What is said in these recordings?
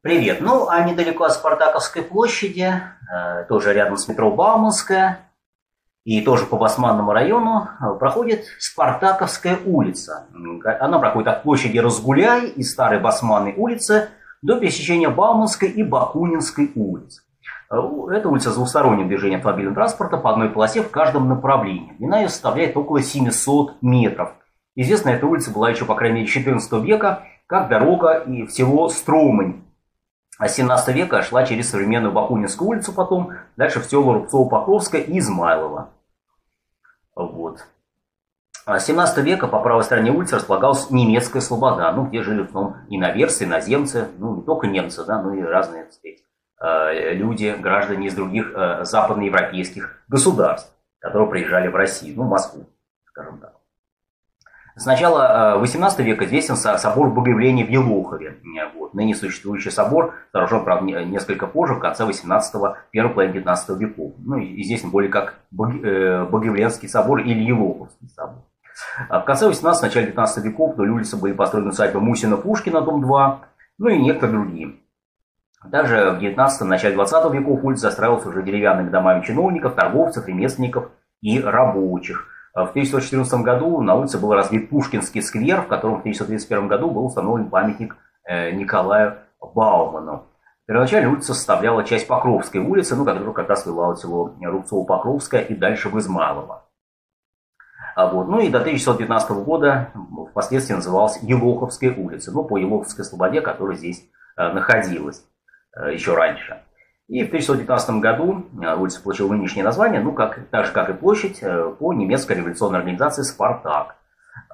Привет. Ну, а недалеко от Спартаковской площади, тоже рядом с метро Бауманская, и тоже по Басманному району проходит Спартаковская улица. Она проходит от площади Разгуляй и Старой Басманной улицы до пересечения Бауманской и Бакунинской улиц. Эта улица с двусторонним движением автомобильного транспорта по одной полосе в каждом направлении. Длина ее составляет около 700 метров. Известна эта улица была еще по крайней мере XIV века как дорога и в село Стромань. А с 17 века шла через современную Бакунинскую улицу потом, дальше в село Рубцово-Покровска и Измайлова. Вот. С 17 века по правой стороне улицы располагалась немецкая слобода, ну, где жили в основном иноверцы, иноземцы, ну, не только немцы, да, но и разные, так сказать, люди, граждане из других западноевропейских государств, которые приезжали в Россию, ну, в Москву, скажем так. С начала XVIII века известен собор Богоявления в Елохове. Вот. Ныне существующий собор сооружен, правда, несколько позже, в конце XVIII, первой половины XIX веков. Ну, известен более как Богоявленский собор или Елоховский собор. В конце XVIII, начале XIX веков вдоль улицы были построены усадьбы Мусина-Пушкина, дом 2, ну и некоторые другие. Также в XIX, начале XX веков улица застраивалась уже деревянными домами чиновников, торговцев, ремесленников и рабочих. В 1914 году на улице был разбит Пушкинский сквер, в котором в 1931 году был установлен памятник Николаю Бауману. Первоначально улица составляла часть Покровской улицы, ну, которая как раз вела от села Рубцово-Покровская и дальше в Измайлово. Вот. Ну и до 1919 года впоследствии называлась Елоховская улица, ну, по Елоховской слободе, которая здесь находилась еще раньше. И в 1919 году улица получила нынешнее название, ну, так же, как и площадь, по немецкой революционной организации «Спартак»,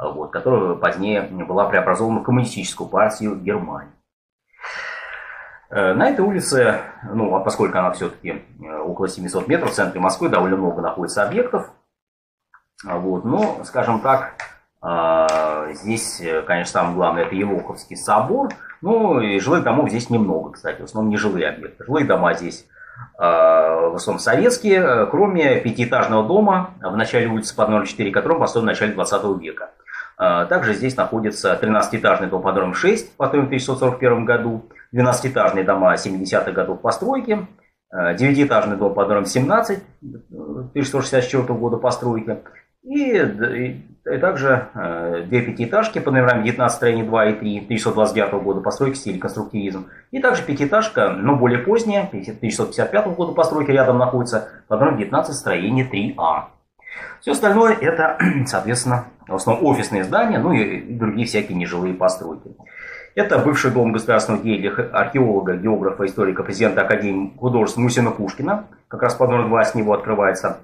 вот, которая позднее была преобразована в Коммунистическую партию Германии. На этой улице, ну, а поскольку она все-таки около 700 метров в центре Москвы, довольно много находится объектов, вот, но, скажем так, здесь, конечно, самое главное – это Елоховский собор. Ну, и жилых домов здесь немного, кстати, в основном нежилые объекты. Жилые дома здесь в основном советские, кроме пятиэтажного дома в начале улицы по 04, которым построен в начале 20 века. Также здесь находится 13-этажный дом по номерам 6, построен в 1941 году, 12-этажные дома 70-х годов постройки, 9-этажный дом по номерам 17, 1964 года постройки, и также две пятиэтажки по номерам 19, строение 2 и 3, 1929 года постройки в стиле конструктивизм. И также пятиэтажка, но более поздняя, 1955 года постройки, рядом находится по номерам 19, строение 3А. Все остальное это, соответственно, в основном офисные здания, ну и другие всякие нежилые постройки. Это бывший дом государственного деятеля, археолога, географа, историка, президента Академии художеств Мусина-Пушкина. Как раз по номеру 2 с него открывается.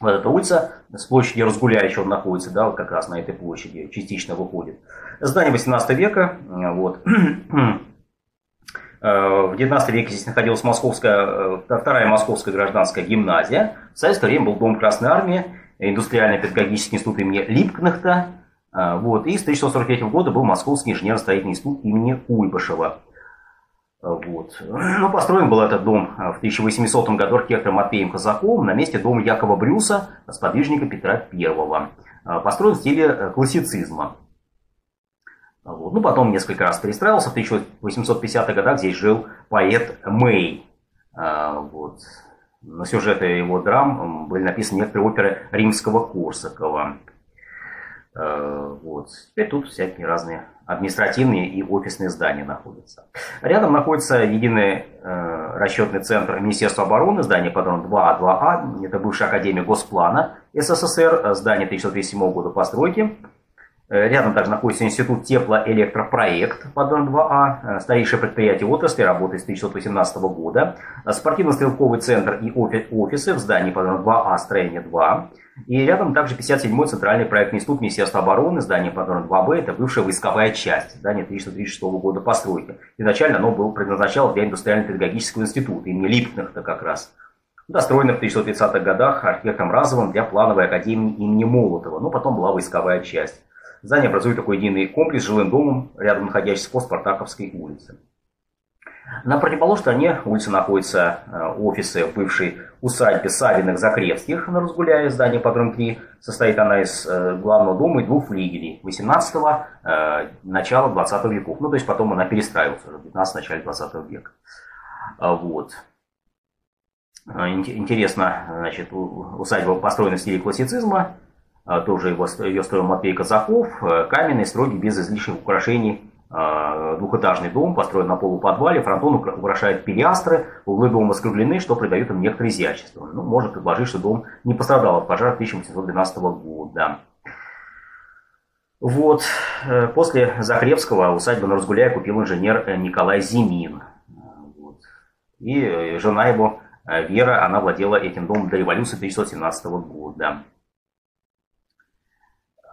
Вот эта улица с площади Разгуляй еще он находится, да, вот как раз на этой площади частично выходит. Здание 18 века, вот. В 19 веке здесь находилась вторая московская гражданская гимназия. В советское время был дом Красной Армии, индустриально-педагогический институт имени Липкнехта. Вот. И с 1943 года был Московский инженерно-строительный институт имени Куйбышева. Вот. Ну, построен был этот дом в 1800 году архитектором Матвеем Казаковым на месте дома Якова Брюса, сподвижника Петра Первого. Построен в стиле классицизма. Вот. Ну, потом несколько раз перестраивался. В 1850-х годах здесь жил поэт Мэй. Вот. На сюжеты его драм были написаны некоторые оперы Римского-Корсакова. Вот. Теперь тут всякие разные административные и офисные здания находятся. Рядом находится единый расчетный центр Министерства обороны, здание под номером 2А2А, это бывшая академия Госплана СССР, здание 1937 года постройки. Рядом также находится институт теплоэлектропроект под номером 2А, старейшее предприятие отрасли, работает с 1918 года. Спортивно-стрелковый центр и офисы в здании под номером 2А, строение 2. И рядом также 57-й центральный проектный институт Министерства обороны, здание под номером 2Б, это бывшая войсковая часть, здание 1936 года постройки. Изначально оно было предназначалось для индустриально-педагогического института имени Липкнехта как раз. Достроена в 1930-х годах архитектором Разовым для плановой академии имени Молотова, но потом была войсковая часть. Здание образует такой единый комплекс с жилым домом, рядом находящийся по Спартаковской улице. На противоположной стороне улицы находятся офисы в бывшей усадьбе Савиных-Закрепских на Разгуляе, здание подруг 3. Состоит она из главного дома и двух флигелей 18-го, начала 20 веков. Ну, то есть потом она перестраивалась уже в 19 начале 20 века. Вот. Интересно, значит, усадьба построена в стиле классицизма. Тоже ее строил Матвей Казаков. Каменный, строгий, без излишних украшений. Двухэтажный дом построен на полуподвале, фронтон украшает пилястры, углы дома скруглены, что придает им некоторое изящество. Ну, можно предположить, что дом не пострадал от пожара 1812 года. Вот. После Закрепского усадьбу на Разгуляе купил инженер Николай Зимин. Вот. И жена его, Вера, она владела этим домом до революции 1917 года.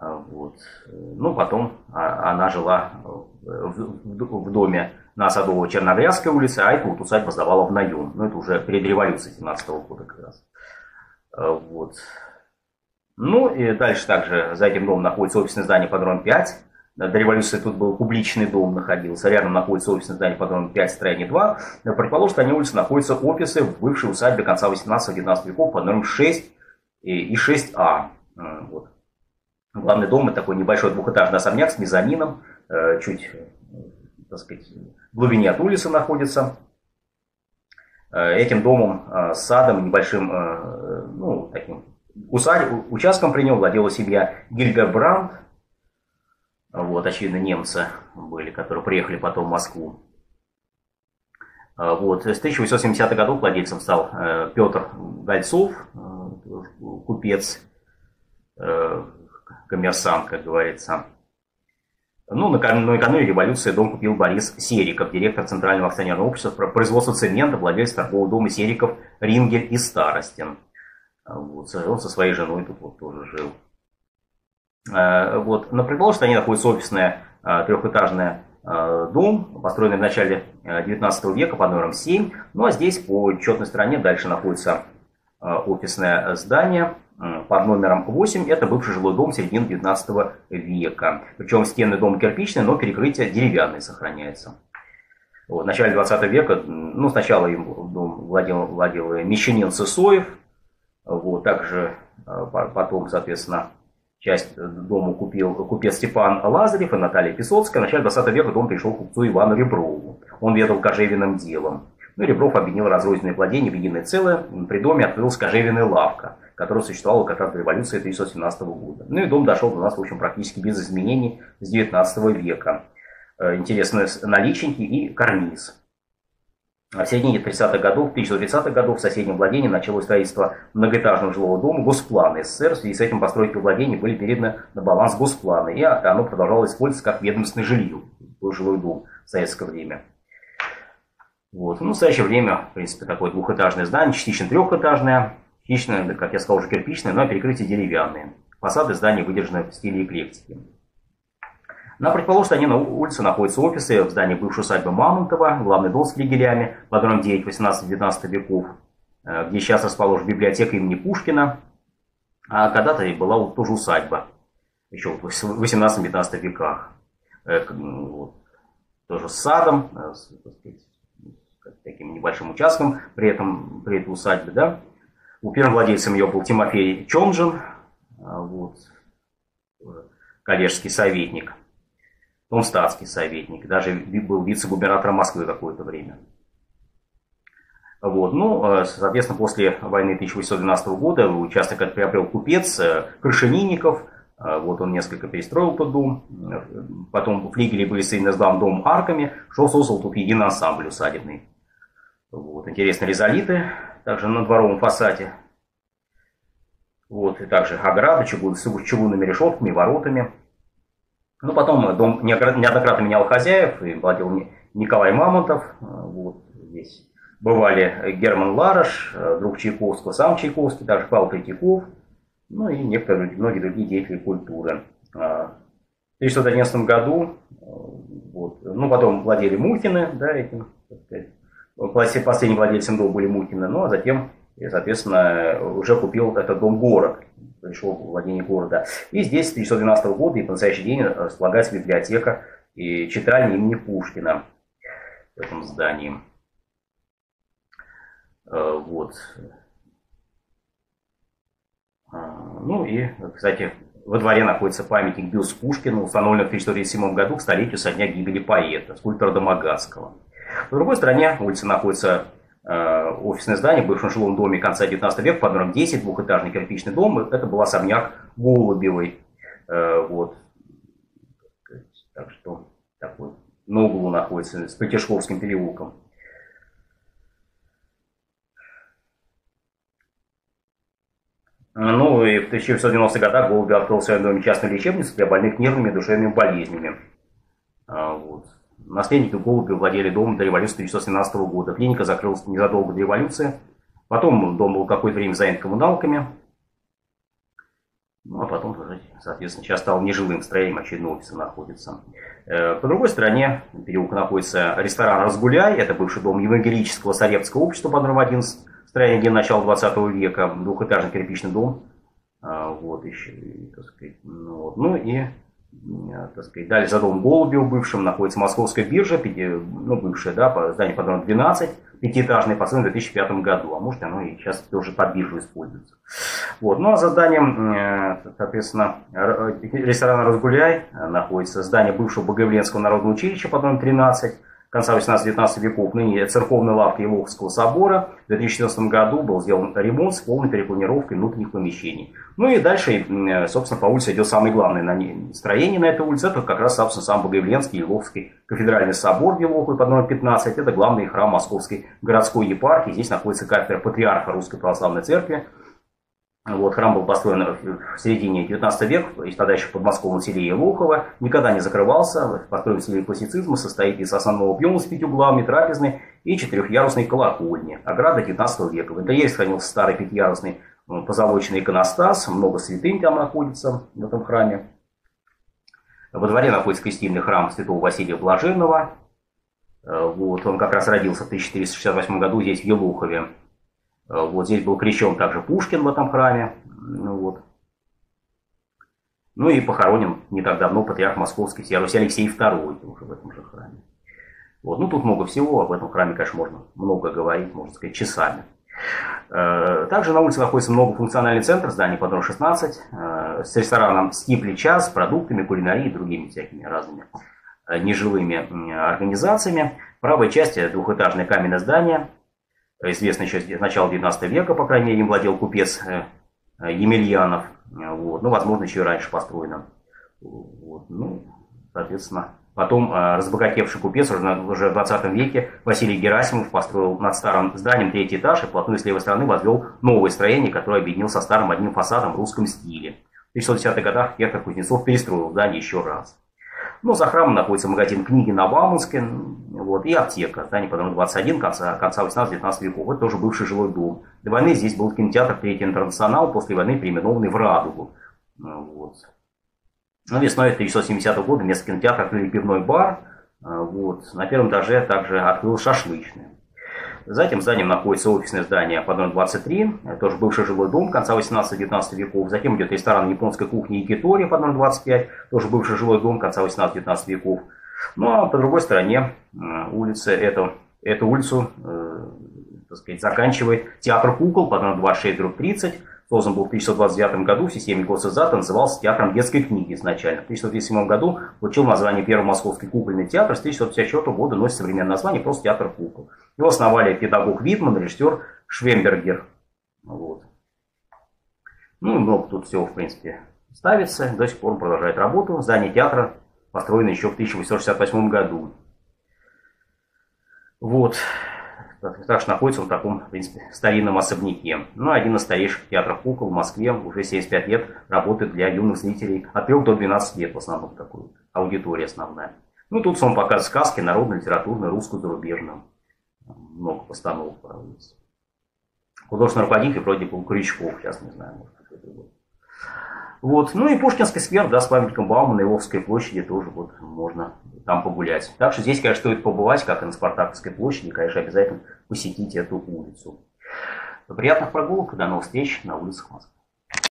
Вот. Ну, потом она жила в доме на Садово-Черногрязской улице, а эту вот усадьбу сдавала в наем. Ну, это уже перед революцией 1917 года как раз. Вот. Ну, и дальше также за этим домом находится офисное здание под номером 5. До революции тут был публичный дом находился. Рядом находится офисное здание под номером 5, строение 2. На противоположной стороне улицы находятся офисы в бывшей усадьбе конца 18-19 веков под номером 6 и 6А. Вот. Главный дом – это такой небольшой двухэтажный особняк с мезонином, чуть, так сказать, в глубине от улицы находится. Этим домом, садом, небольшим, ну, таким участком при нем владела семья Гильдебранд. Вот, очевидно, немцы были, которые приехали потом в Москву. Вот, с 1870-х годов владельцем стал Петр Гольцов, купец, коммерсант, как говорится. Ну, накануне революции дом купил Борис Сериков, директор Центрального акционерного общества производства цемента, владелец торгового дома Сериков, Рингель и Старостин. Вот, он со своей женой тут вот тоже жил. Вот, на противоположной стороне находится офисное трехэтажное дом, построенный в начале 19 века под номером 7. Ну, а здесь по четной стороне дальше находится офисное здание под номером 8. Это бывший жилой дом середины 19 века. Причем стены дома кирпичные, но перекрытие деревянное сохраняется. Вот, в начале 20 века, ну, сначала им дом владел мещанин Сысоев. Вот, также потом, соответственно, часть дома купил купец Степан Лазарев и Наталья Песоцкая. В начале 20 века дом пришел к купцу Ивану Реброву. Он ведал кожевенным делом. Ну, Ребров объединил разрозненные владения в единое целое. При доме открылась кожевенная лавка, которая существовала как раз до революции 1917 года. Ну и дом дошел до нас, в общем, практически без изменений с 19 века. Интересные наличники и карниз. В середине 30-х годов, 1930-х годов в соседнем владении началось строительство многоэтажного жилого дома Госплана СССР. В связи с этим постройки владений были переданы на баланс Госплана, и оно продолжало использоваться как ведомственное жилье, жилой дом в советское время. Вот. В настоящее время, в принципе, такое двухэтажное здание, частично трехэтажное, частично, как я сказал, уже кирпичное, но перекрытие деревянное. Фасады здания выдержаны в стиле эклектики. На противоположной стороне на улице находятся офисы в здании бывшей усадьбы Мамонтова, главный дом с флигелями, под номером 9, 18-19 веков, где сейчас расположена библиотека имени Пушкина, а когда-то и была вот тоже усадьба, еще в 18-19 веках. Вот. Тоже с садом, с таким небольшим участком при этой усадьбе, да. У первым владельцем ее был Тимофей Чонжин, вот, коллежский советник, он статский советник, даже был вице-губернатором Москвы какое-то время. Вот, ну, соответственно, после войны 1812 года участок приобрел купец Крышенинников. Вот он несколько перестроил под дом, потом флигели были соединены с главным домом арками, что создал тут единый ансамбль усадебный. Вот, интересно, ризолиты, также на дворовом фасаде. Вот, и также ограды с чугунными решетками и воротами. Ну, потом дом неоднократно менял хозяев, и владел Николай Мамонтов. Вот здесь бывали Герман Ларыш, друг Чайковского, сам Чайковский, также Павел Третьяков. Ну и некоторые, многие другие деятели культуры. В 1911 году, вот, ну потом владели Мухины, да, этим, последним владельцем дома были Мухины, ну а затем, соответственно, уже купил этот дом город, пришел в владение города. И здесь с 1912 года и по настоящий день располагается библиотека и читальня имени Пушкина. в этом здании. Вот. Ну и, кстати, во дворе находится памятник Брюсу Пушкину, установленный в 1937 году к столетию со дня гибели поэта, скульптора Домогацкого. На другой стороне улицы находится офисное здание в бывшем жилом доме конца 19 века под номером 10, двухэтажный кирпичный дом. Это был особняк Голубевой. Вот. Так что такой на углу находится с Пятишковским переулком. Ну и в 1990-х годах Голубев открыл в своем доме частную лечебницу для больных нервными и душевными болезнями. Вот. Наследники Голубева владели домом до революции 1917 года. Клиника закрылась незадолго до революции. Потом дом был какое-то время занят коммуналками. Ну а потом, соответственно, сейчас стал нежилым строением, очередного офиса находится. По другой стороне переулка находится ресторан «Разгуляй». Это бывший дом евангелического Сарепского общества под номером 11. Строение начала 20 века, двухэтажный кирпичный дом. Вот еще, так сказать, вот. Ну и, так сказать, далее за домом Голубева бывшим находится Московская биржа, ну, бывшая, да, здание под номером 12, пятиэтажное, построенное в 2005 году. А может, оно и сейчас тоже под биржу используется. Вот. Ну а за зданием, соответственно, ресторана «Разгуляй» находится здание бывшего Богоявленского народного училища под номером 13, конца 18-19 веков, ныне церковная лавка Елоховского собора. В 2014 году был сделан ремонт с полной перепланировкой внутренних помещений. Ну и дальше, собственно, по улице идет самое главное строение на этой улице. Это как раз, собственно, сам Богоявленский Елоховский кафедральный собор в Елохове под номером 15. Это главный храм Московской городской епархии. Здесь находится кафедра патриарха Русской Православной Церкви. Вот, храм был построен в середине 19 века, и тогда еще в подмосковном селе Елохово, никогда не закрывался, построен в стиле классицизма, состоит из основного объема с 5 углами, трапезной и 4-ярусной колокольни, ограда 19 века. В интерьере сохранился старый 5-ярусный позолоченный иконостас, много святынь там находится, в этом храме. Во дворе находится крестильный храм святого Василия Блаженного. Вот, он как раз родился в 1468 году здесь, в Елохове. Вот здесь был крещен также Пушкин в этом храме. Ну, вот. Ну и похоронен не так давно патриарх Московский всея Руси Алексей II уже в этом же храме. Вот. Ну тут много всего, об этом храме, конечно, можно много говорить, можно сказать, часами. Также на улице находится многофункциональный центр, здание под номером 16, с рестораном «Стипли час», с продуктами, кулинарией и другими всякими разными нежилыми организациями. В правой части двухэтажное каменное здание, известно еще с начала 19 века, по крайней мере, им владел купец Емельянов. Вот. Ну, возможно, еще и раньше построено. Вот. Ну, соответственно, потом разбогатевший купец уже в 20 веке Василий Герасимов построил над старым зданием третий этаж и вплотную с левой стороны возвел новое строение, которое объединил со старым одним фасадом в русском стиле. В 1610-х годах архитектор Кузнецов перестроил здание еще раз. Ну, за храмом находится магазин книги на Бауманске, вот, и аптека, здание под номером 21, конца 18-19 веков. Это тоже бывший жилой дом. До войны здесь был кинотеатр «Третий интернационал», после войны переименованный в «Радугу». Вот. Ну, весной 1970 года вместо кинотеатра открыли пивной бар. Вот. На первом этаже также открыл шашлычное. За этим зданием находится офисное здание под номером 23, тоже бывший жилой дом конца 18-19 веков. Затем идет ресторан японской кухни «Икитори» под номером 25, тоже бывший жилой дом конца 18-19 веков. Ну а по другой стороне улицы, эту улицу, так сказать, заканчивает театр кукол под номером 26/30. Создан был в 1929 году в системе госизата, назывался театром детской книги изначально. В 1937 году получил название Первый московский кукольный театр. С 1954 года носит современное название просто театр кукол. Его основали педагог Витман, режиссер Швембергер. Вот. Ну и много тут всего, в принципе, ставится. До сих пор он продолжает работу. Здание театра построено еще в 1868 году. Вот. Так что находится он в таком, в принципе, старинном особняке. Ну, один из старейших театров кукол в Москве уже 75 лет работает для юных зрителей от 3 до 12 лет, в основном такой аудитория основная. Ну, тут он показывает сказки, народную, литературную, русскую, зарубежную. Много постановок проводится. Художественный руководитель вроде был Крючков, сейчас не знаю, может какой-то был. Вот. Ну и Пушкинский сквер, да, с памятником Баумана, Елоховской площади тоже вот можно там погулять. Так что здесь, конечно, стоит побывать, как и на Спартаковской площади, конечно, обязательно посетите эту улицу. Приятных прогулок и до новых встреч на улицах Москвы.